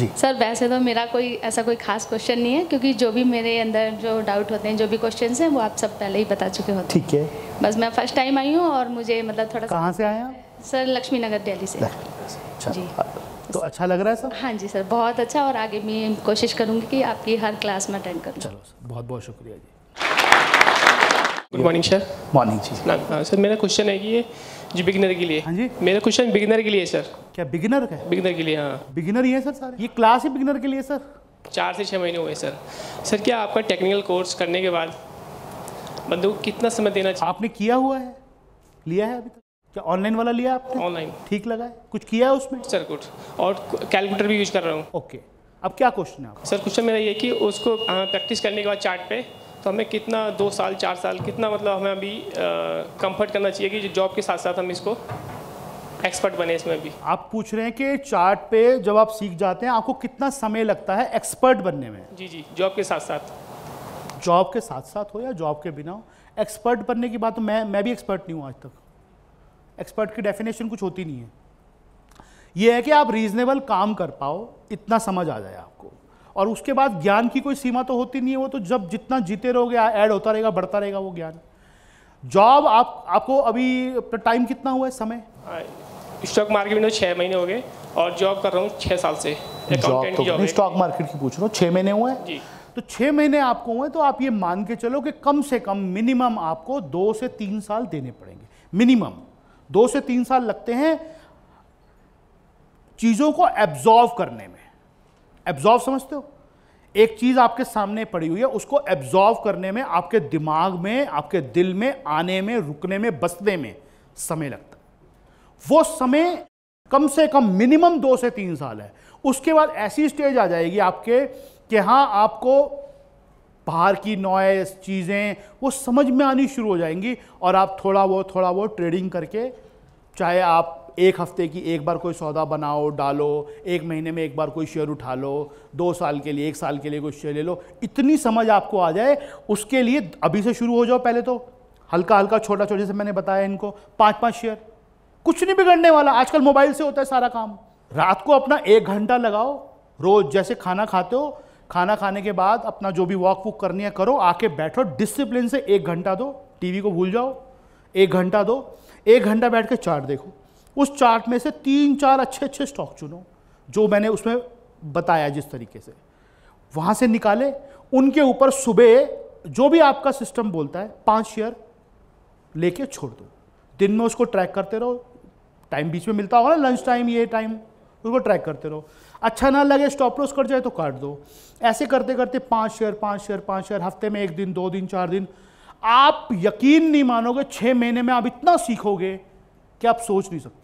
जी sir, वैसे तो मेरा कोई ऐसा कोई खास क्वेश्चन नहीं है, क्योंकि जो भी मेरे अंदर जो डाउट होते हैं, जो भी क्वेश्चंस हैं, वो आप सब पहले ही बता चुके होते हैं। ठीक है, बस मैं फर्स्ट टाइम आई हूँ और मुझे मतलब थोड़ा। कहाँ से आए आप? सर लक्ष्मी नगर दिल्ली से। जी, तो अच्छा लग रहा है सर? हाँ जी सर, बहुत अच्छा, और आगे मैं कोशिश करूँगी कि आपकी हर क्लास में अटेंड करूँ। चलो सर, बहुत बहुत शुक्रिया जी। Good morning sir. मॉर्निंग जी सर, मेरा क्वेश्चन है कि ये जी बिगिनर के लिए। हाँ जी, मेरा क्वेश्चन बिगिनर के लिए सर। क्या बिगिनर का? बिगिनर के लिए, हाँ। बिगिनर ही है सर सारे? ये क्लास ही बिगिनर के लिए सर। 4 से 6 महीने हुए सर। सर क्या आपका टेक्निकल कोर्स करने के बाद बंदे को कितना समय देना चाहिए? आपने किया हुआ है, लिया है अभी तक? क्या ऑनलाइन वाला लिया आपने? ऑनलाइन ठीक लगा है? कुछ किया है उसमें सर? कुछ, और कैलकुलेटर भी यूज़ कर रहा हूँ। ओके, अब क्या क्वेश्चन है सर? क्वेश्चन मेरा ये कि उसको प्रैक्टिस करने के बाद चार्ट पे तो हमें कितना 2 साल 4 साल कितना मतलब हमें अभी कंफर्ट करना चाहिए कि जॉब के साथ साथ हम इसको एक्सपर्ट बने इसमें भी? आप पूछ रहे हैं कि चार्ट पे जब आप सीख जाते हैं आपको कितना समय लगता है एक्सपर्ट बनने में? जी जी, जॉब के साथ साथ। जॉब के साथ साथ हो या जॉब के बिना हो, एक्सपर्ट बनने की बात तो मैं भी एक्सपर्ट नहीं हूँ आज तक। एक्सपर्ट की डेफिनेशन कुछ होती नहीं है। ये है कि आप रीजनेबल काम कर पाओ, इतना समझ आ जाए आपको, और उसके बाद ज्ञान की कोई सीमा तो होती नहीं है। वो तो जब जितना जीते रहोगे ऐड होता रहेगा, बढ़ता रहेगा वो ज्ञान। जॉब आपको अभी टाइम कितना हुआ है समय? स्टॉक मार्केट में 6 महीने हो गए और जॉब कर रहा हूँ 6 साल से। तो स्टॉक मार्केट की पूछ रहा हूँ, 6 महीने हुए हैं। तो 6 महीने आपको हुए, तो आप ये मान के चलो कि कम से कम मिनिमम आपको 2 से 3 साल देने पड़ेंगे। मिनिमम 2 से 3 साल लगते हैं चीज़ों को एब्जॉर्व करने में। एब्जॉर्व समझते हो? एक चीज़ आपके सामने पड़ी हुई है, उसको एब्जॉर्व करने में, आपके दिमाग में, आपके दिल में आने में, रुकने में, बसने में समय लगता है। वो समय कम से कम मिनिमम 2 से 3 साल है। उसके बाद ऐसी स्टेज आ जाएगी आपके कि हाँ, आपको बाहर की नॉइज़, चीज़ें वो समझ में आनी शुरू हो जाएंगी, और आप थोड़ा बहुत ट्रेडिंग करके, चाहे आप 1 हफ्ते की एक बार कोई सौदा बनाओ डालो, 1 महीने में एक बार कोई शेयर उठा लो, 2 साल के लिए, 1 साल के लिए कोई शेयर ले लो, इतनी समझ आपको आ जाए उसके लिए अभी से शुरू हो जाओ। पहले तो हल्का हल्का, छोटा छोटा, जैसे मैंने बताया इनको 5-5 शेयर, कुछ नहीं बिगड़ने वाला। आजकल मोबाइल से होता है सारा काम। रात को अपना 1 घंटा लगाओ रोज़, जैसे खाना खाते हो, खाना खाने के बाद अपना जो भी वॉक वूक करनी है करो, आके बैठो, डिसिप्लिन से 1 घंटा दो, टीवी को भूल जाओ, 1 घंटा दो। 1 घंटा बैठ के चार्ट देखो, उस चार्ट में से 3-4 अच्छे अच्छे स्टॉक चुनो, जो मैंने उसमें बताया जिस तरीके से, वहाँ से निकाले, उनके ऊपर सुबह जो भी आपका सिस्टम बोलता है 5 शेयर लेके छोड़ दो। दिन में उसको ट्रैक करते रहो, टाइम बीच में मिलता होगा ना, लंच टाइम, ये टाइम, उसको ट्रैक करते रहो। अच्छा ना लगे, स्टॉप लॉस कट जाए तो काट दो। ऐसे करते करते 5 शेयर 5 शेयर 5 शेयर, हफ्ते में 1 दिन 2 दिन 4 दिन, आप यकीन नहीं मानोगे 6 महीने में आप इतना सीखोगे कि आप सोच नहीं सकते।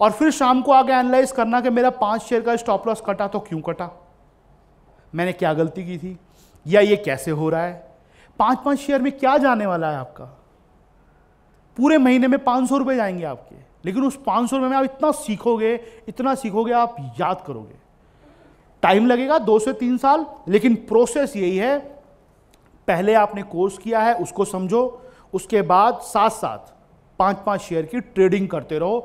और फिर शाम को आगे एनालाइज करना कि मेरा 5 शेयर का स्टॉप लॉस कटा तो क्यों कटा, मैंने क्या गलती की थी, या ये कैसे हो रहा है, 5-5 शेयर में क्या जाने वाला है आपका। पूरे महीने में 500 रुपये जाएंगे आपके, लेकिन उस 500 रुपये में आप इतना सीखोगे, आप याद करोगे। टाइम लगेगा 2 से 3 साल, लेकिन प्रोसेस यही है। पहले आपने कोर्स किया है उसको समझो, उसके बाद साथ साथ 5-5 शेयर की ट्रेडिंग करते रहो।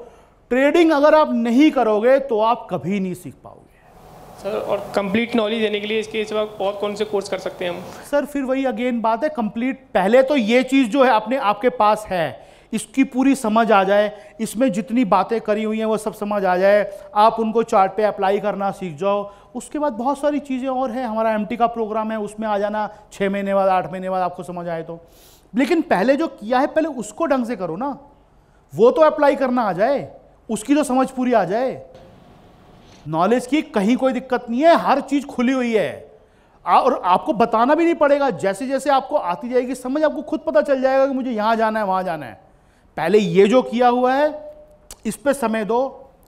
ट्रेडिंग अगर आप नहीं करोगे तो आप कभी नहीं सीख पाओगे सर। और कंप्लीट नॉलेज देने के लिए इसके सिवा और कौन से कोर्स कर सकते हैं हम सर? फिर वही अगेन बात है कंप्लीट। पहले तो ये चीज़ जो है अपने आपके पास है, इसकी पूरी समझ आ जाए, इसमें जितनी बातें करी हुई हैं वो सब समझ आ जाए, आप उनको चार्ट पे अप्लाई करना सीख जाओ। उसके बाद बहुत सारी चीज़ें और हैं, हमारा MT का प्रोग्राम है, उसमें आ जाना 6 महीने बाद, 8 महीने बाद आपको समझ आए तो। लेकिन पहले जो किया है पहले उसको ढंग से करो ना, वो तो अप्लाई करना आ जाए, उसकी तो समझ पूरी आ जाए। नॉलेज की कहीं कोई दिक्कत नहीं है, हर चीज़ खुली हुई है, और आपको बताना भी नहीं पड़ेगा। जैसे जैसे आपको आती जाएगी समझ, आपको खुद पता चल जाएगा कि मुझे यहाँ जाना है, वहाँ जाना है। पहले ये जो किया हुआ है इस पर समय दो,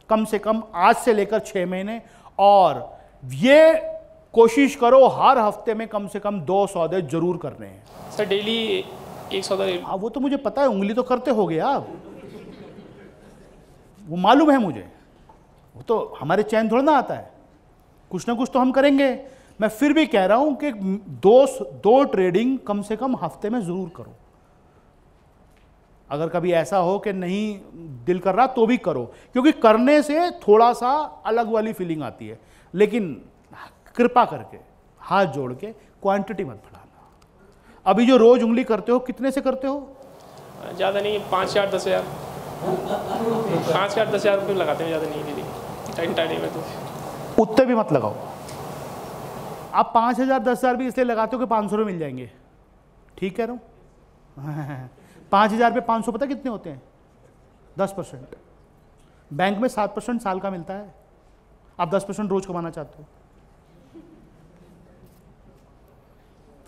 कम से कम आज से लेकर 6 महीने, और ये कोशिश करो हर हफ्ते में कम से कम 2 सौदे जरूर करने हैं सर। डेली 1 सौदा? हाँ, वो तो मुझे पता है, उंगली तो करते होगे आप, वो मालूम है मुझे। वो तो हमारे चैन थोड़ा ना आता है, कुछ ना कुछ तो हम करेंगे। मैं फिर भी कह रहा हूँ कि 2 ट्रेडिंग कम से कम हफ्ते में ज़रूर करो। अगर कभी ऐसा हो कि नहीं दिल कर रहा तो भी करो, क्योंकि करने से थोड़ा सा अलग वाली फीलिंग आती है। लेकिन कृपा करके हाथ जोड़ के क्वांटिटी मत बढ़ाना। अभी जो रोज उंगली करते हो कितने से करते हो? ज़्यादा नहीं, 5 या 10 हज़ार, 5 या 10 हज़ार रुपये लगाते हैं, ज़्यादा नहीं दीदी, टाइम टाइम में तो उतने भी मत लगाओ। आप 5 हज़ार 10 हज़ार भी इसलिए लगाते हो कि 500 रुपये मिल जाएंगे, ठीक कह रहा हूँ? 5 हज़ार पे 500 पता कितने होते हैं? 10%। बैंक में 7% साल का मिलता है, आप 10% रोज कमाना चाहते हो,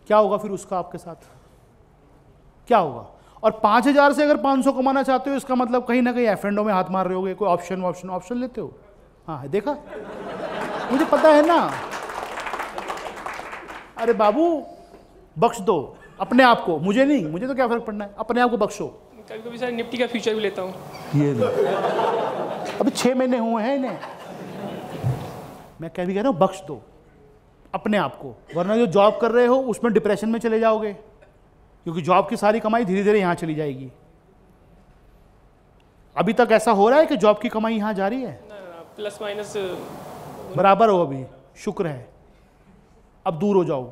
क्या होगा फिर उसका आपके साथ, क्या होगा? और 5 हज़ार से अगर 500 कमाना चाहते हो, इसका मतलब कहीं ना कहीं एफरेंडो में हाथ मार रहे होगे, कोई ऑप्शन ऑप्शन ऑप्शन लेते हो। हाँ देखा, मुझे पता है ना। अरे बाबू बख्श दो अपने आप को, मुझे नहीं, मुझे तो क्या फर्क पड़ना है, अपने आप को बख्शो। कभी कभी सर निफ्टी का फ्यूचर भी लेता हूँ, ये नहीं अभी 6 महीने हुए हैं इन्हें, मैं कभी कह रहा हूँ बख्श दो अपने आप को, वरना जो जॉब कर रहे हो उसमें डिप्रेशन में चले जाओगे, क्योंकि जॉब की सारी कमाई धीरे धीरे यहाँ चली जाएगी। अभी तक ऐसा हो रहा है कि जॉब की कमाई यहाँ जा रही है, प्लस माइनस बराबर हो, अभी शुक्र है। अब दूर हो जाओ,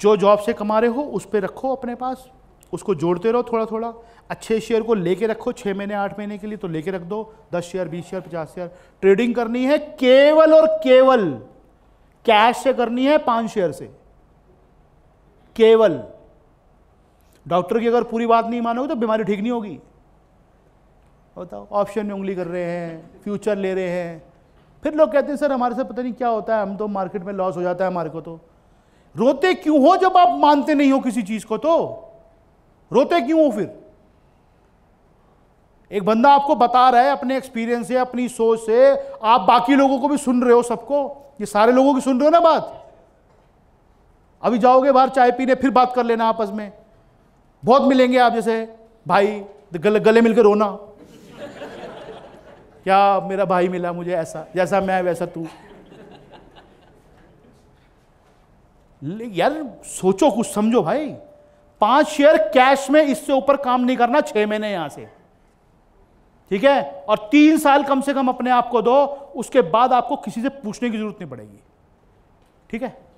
जो जॉब से कमा रहे हो उस पर रखो अपने पास, उसको जोड़ते रहो थोड़ा थोड़ा, अच्छे शेयर को लेके रखो 6 महीने 8 महीने के लिए तो लेके रख दो, 10 शेयर 20 शेयर 50 शेयर। ट्रेडिंग करनी है केवल और केवल कैश से करनी है, 5 शेयर से केवल। डॉक्टर की अगर पूरी बात नहीं मानोगे तो बीमारी ठीक नहीं होगी, बताओ। ऑप्शन में उंगली कर रहे हैं, फ्यूचर ले रहे हैं, फिर लोग कहते हैं सर हमारे साथ पता नहीं क्या होता है, हम तो मार्केट में लॉस हो जाता है हमारे को। तो रोते क्यों हो जब आप मानते नहीं हो किसी चीज को? तो रोते क्यों हो फिर? एक बंदा आपको बता रहा है अपने एक्सपीरियंस से, अपनी सोच से, आप बाकी लोगों को भी सुन रहे हो, सबको, ये सारे लोगों की सुन रहे हो ना बात। अभी जाओगे बाहर चाय पीने, फिर बात कर लेना आपस में, बहुत मिलेंगे आप जैसे भाई, गले मिलकर रोना, क्या मेरा भाई मिला मुझे, ऐसा जैसा मैं वैसा तू। यार सोचो, कुछ समझो भाई। 5 शेयर कैश में, इससे ऊपर काम नहीं करना 6 महीने यहां से, ठीक है? और 3 साल कम से कम अपने आप को दो, उसके बाद आपको किसी से पूछने की जरूरत नहीं पड़ेगी, ठीक है?